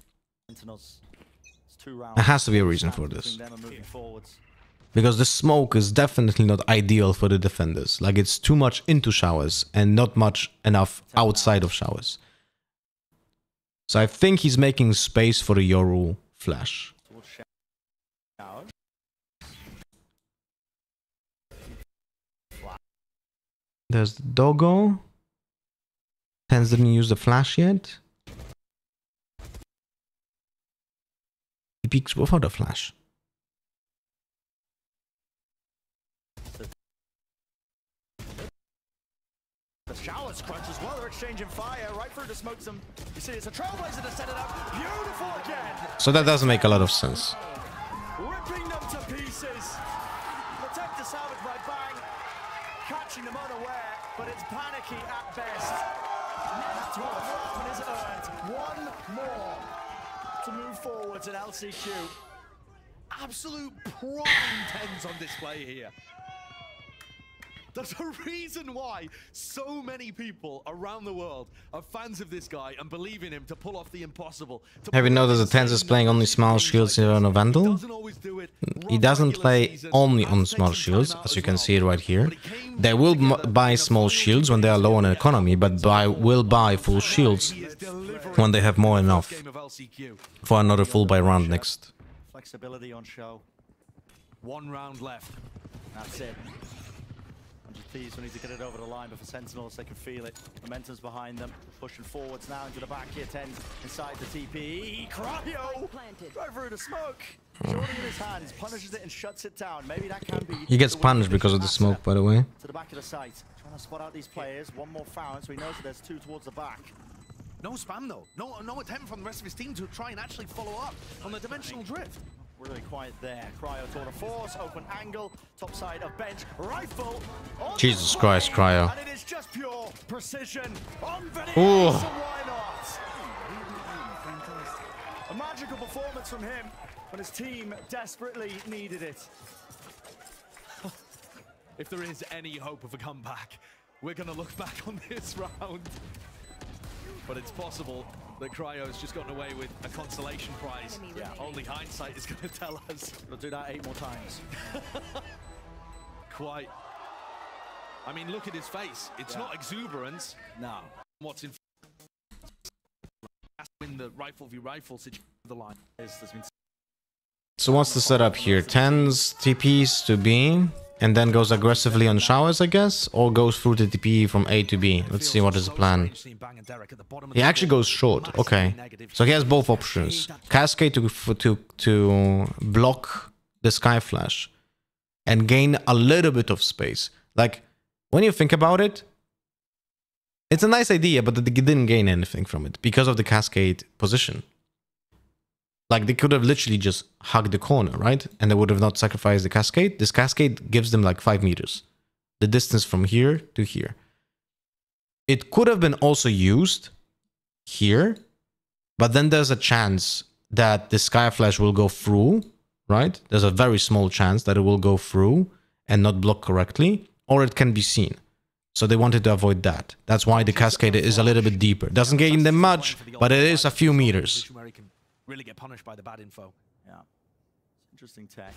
There has to be a reason for this, because the smoke is definitely not ideal for the defenders. Like, it's too much into Showers and not much enough outside of Showers. So I think he's making space for the Yoru flash. There's the Doggo. Tenz didn't use the flash yet. He peeks without a flash. Shallow's crunch as well. They're exchanging fire right through to smoke some. You see, it's a Trailblazer to set it up. Beautiful again. So that doesn't make a lot of sense. Ripping them to pieces. Protect the salvage by Bang. Catching them unaware, but it's panicky at best. That's what the first one is earned. One more to move forwards at LCQ. Absolute prime tens on display here. There's a reason why so many people around the world are fans of this guy and believe in him to pull off the impossible. Have you noticed that Tens is playing only small shields here on a Vandal? He doesn't play only on small shields, as you can see right here. They will buy small shields when they are low on economy, but will buy full shields when they have more enough for another full buy round next. Flexibility on show. One round left. That's it. Thieves will need to get it over the line, but for Sentinels, they can feel it. Momentum's behind them, pushing forwards now into the back here. Tens inside the TPE. Cryo! Right through the smoke. Jordan in his hands, punishes it and shuts it down. Maybe that can be. He gets punished because of the smoke, by the way. To the back of the site. Trying to spot out these players. One more found, so he knows that there's two towards the back. No spam, though. No attempt from the rest of his team to try and actually follow up on the dimensional drift. Really quiet there. Cryo toward a force, open angle, top side of bench, rifle. Jesus Christ, Cryo. And it is just pure precision. On video, so why not? A magical performance from him when his team desperately needed it. If there is any hope of a comeback, we're going to look back on this round. But it's possible that Cryo's just gotten away with a consolation prize. Yeah, only hindsight is going to tell us. We'll do that 8 more times. Quite. I mean, look at his face. It's not exuberance. No. What's in the rifle v rifle situation of the line? So what's the setup here? Tens TPs to B, and then goes aggressively on showers, I guess, or goes through the TPE from A to B. Let's see what is the plan. He actually goes short. Okay, so he has both options: Cascade to block the Sky Flash and gain a little bit of space. Like, when you think about it, it's a nice idea, but they didn't gain anything from it because of the Cascade position. Like, they could have literally just hugged the corner, right? And they would have not sacrificed the Cascade. This Cascade gives them like 5 meters. The distance from here to here. It could have been also used here. But then there's a chance that the Sky Flash will go through, right? There's a very small chance that it will go through and not block correctly. Or it can be seen. So they wanted to avoid that. That's why the Cascade is a little bit deeper. Doesn't gain them much, but it is a few meters. Really get punished by the bad info. Yeah. Interesting tech.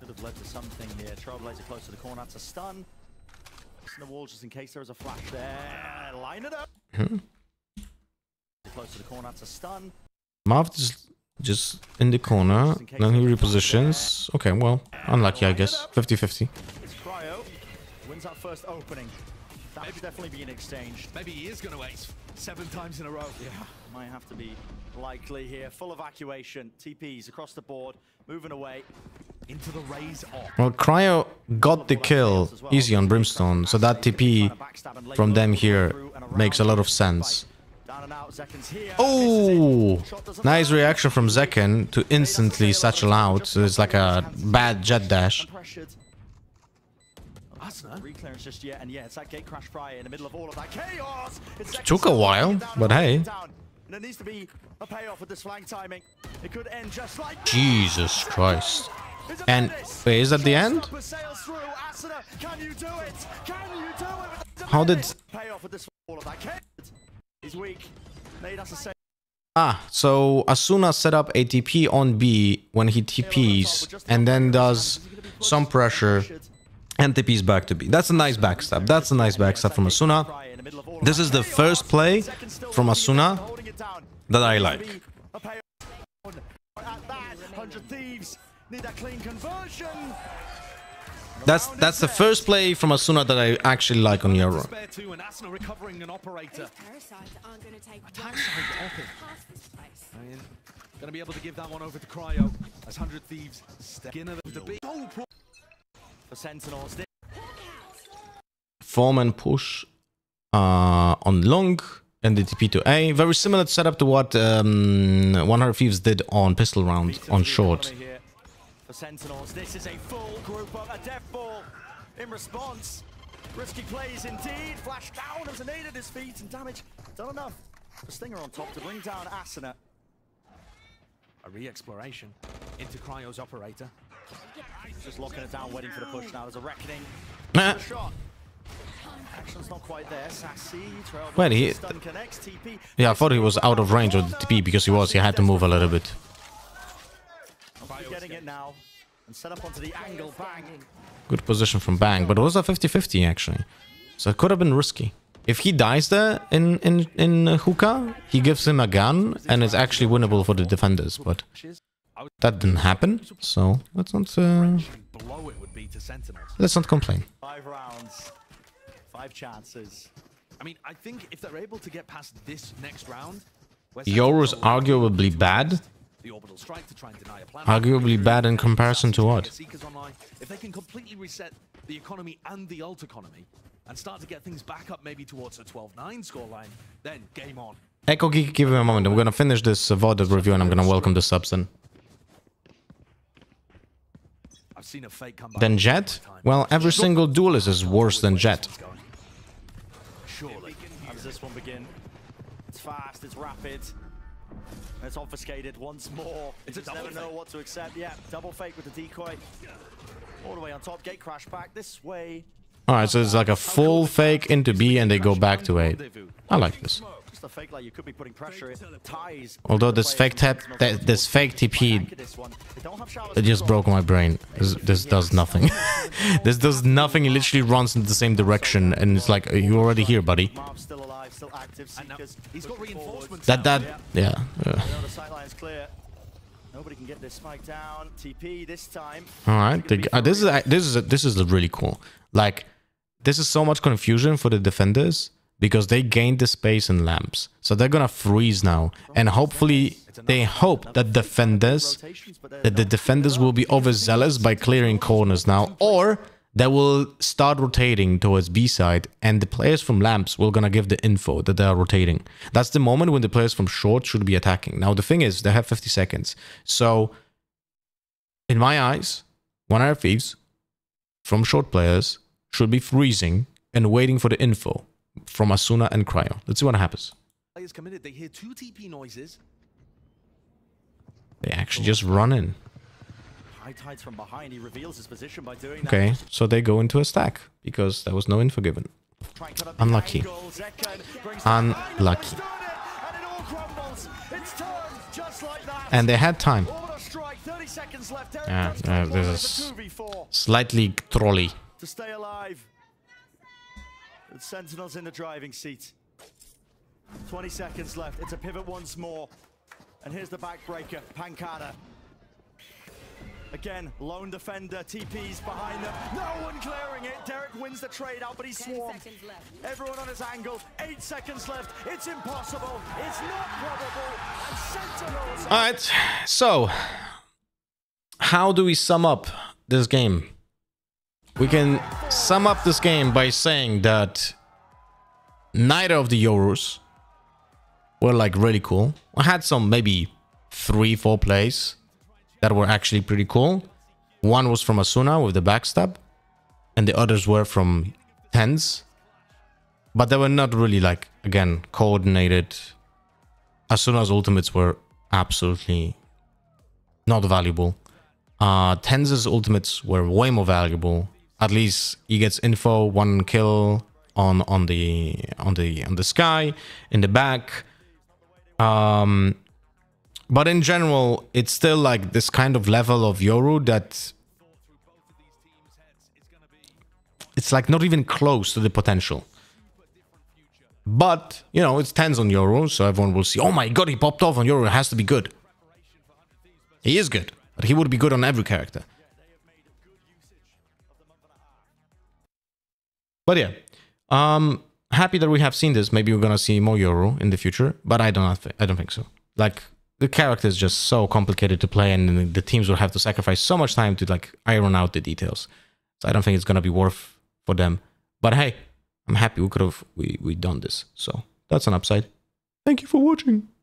Could have led to something here. Trailblazer close to the corner. That's a stun. It's in the wall just in case there is a flash there. Line it up. Close to the corner. That's a stun. Marv is just in the corner. Then he repositions. Okay, well, unlucky, I guess. 50-50. It's Cryo. Wins our first opening. That should definitely be an exchange. Maybe he is going to ace 7 times in a row. Yeah, might have to be likely here. Full evacuation. TPs across the board. Moving away into the raise off. Well, Cryo got the kill easy on Brimstone, so that TP from them here makes a lot of sense. Oh, nice reaction from Zekken to instantly satchel out. So it's like a bad jet dash. Reclearance just yet, and yeah, it's that gate crash prior in the middle of all of that chaos. It took a while, but hey. There needs to be a payoff with this flank timing. It could end just like Jesus Christ. And wait, is that the end? How did payoff with this all of that? He's weak. Made us a save. Ah, so Asuna set up a TP on B when he TPs and then does some pressure. And TPs back to B. That's a nice backstab. That's a nice backstab from Asuna. This is the first play from Asuna that I like. That's the first play from Asuna that I actually like on Yoro. Gonna be able to give that one over to Cryo as 100 Thieves skin of the B. Foreman push on long and the TP to A. Very similar setup to what 100 Thieves did on pistol round on short. Sentinels, this is a full group of a death ball in response. Risky plays indeed. Flash down as an aid at his feet and damage done enough for Stinger on top to bring down Asuna. A re-exploration into Cryo's operator. Just locking it down, waiting for the push now. There's a reckoning. A shot. Action's not quite there. Sassy, well, he stun connects, TP. Yeah, I thought he was out of range of the TP because he had to move a little bit. Getting it now and set up onto the angle. Bang. Good position from Bang, but it was a 50-50 actually, so it could have been risky. If he dies there in hookah, he gives him a gun and it's actually winnable for the defenders, but that didn't happen, so let's not complain. 5 rounds, 5 chances. I mean, I think if they're able to get past this next round, Yoru's arguably bad. The orbital strike to try and deny a plan. Arguably bad in comparison to what? If they can completely reset the economy and the alt economy and start to get things back up maybe towards a 12-9 scoreline, then game on. Echo Geek, give me a moment. I'm going to finish this VOD review and I'm going to welcome the subs in. I've seen a fake comeback. Then Jet? Well, every single duelist is worse than Jet. Surely. How does this one begin? It's fast, it's rapid. It's obfuscated once more. You just never know what to accept. Yeah, double fake with the decoy. All the way on top, gate crash back this way. Alright, so it's like a full fake into B and they go back to A. I like this. Just a fake, like you could be putting pressure in. Ties. Although this fake tap, this fake TP, it just broke my brain. This does nothing. This does nothing. It literally runs in the same direction and it's like, you're already here, buddy. Still active, Seekers. He's got reinforcements. The sight line's clear. Nobody can get this spike down. TP this time. All right. This is really cool. Like, this is so much confusion for the defenders because they gained the space in lamps. So they're gonna freeze now, and hopefully they hope that the defenders will be overzealous by clearing corners now, or that will start rotating towards B side, and the players from lamps will gonna give the info that they are rotating. That's the moment when the players from short should be attacking. Now the thing is, they have 50 seconds. So, in my eyes, 100 Thieves from short players should be freezing and waiting for the info from Asuna and Cryo. Let's see what happens. Players committed. They hear 2 TP noises. They actually just run in. Tides from behind. He reveals his position by doing that. Okay, so they go into a stack because there was no info given. Unlucky. Unlucky. And they had time. Yeah, this is slightly trolly. To stay alive. The Sentinels in the driving seat. 20 seconds left. It's a pivot once more. And here's the backbreaker, Pankada. Again, lone defender, TP's behind them. No one clearing it. Derek wins the trade out, but he's swarmed. Everyone on his angle. 8 seconds left. It's impossible. It's not probable. And all right. So, how do we sum up this game? We can sum up this game by saying that neither of the Yorus were like really cool. I had some maybe 3-4 plays that were actually pretty cool. One was from Asuna with the backstab, and the others were from Tens, but they were not really, like, again, coordinated. Asuna's ultimates were absolutely not valuable. Tens' ultimates were way more valuable. At least he gets info, 1 kill on the sky in the back. But in general, it's still like this kind of level of Yoru that it's like not even close to the potential. But, you know, it's Tens on Yoru, so everyone will see, oh my god, he popped off on Yoru, it has to be good. He is good, but he would be good on every character. But yeah, happy that we have seen this. Maybe we're gonna see more Yoru in the future, but I don't think so. Like, the character is just so complicated to play, and the teams will have to sacrifice so much time to, like, iron out the details. So I don't think it's going to be worth for them. But hey, I'm happy we could have we done this. So that's an upside. Thank you for watching.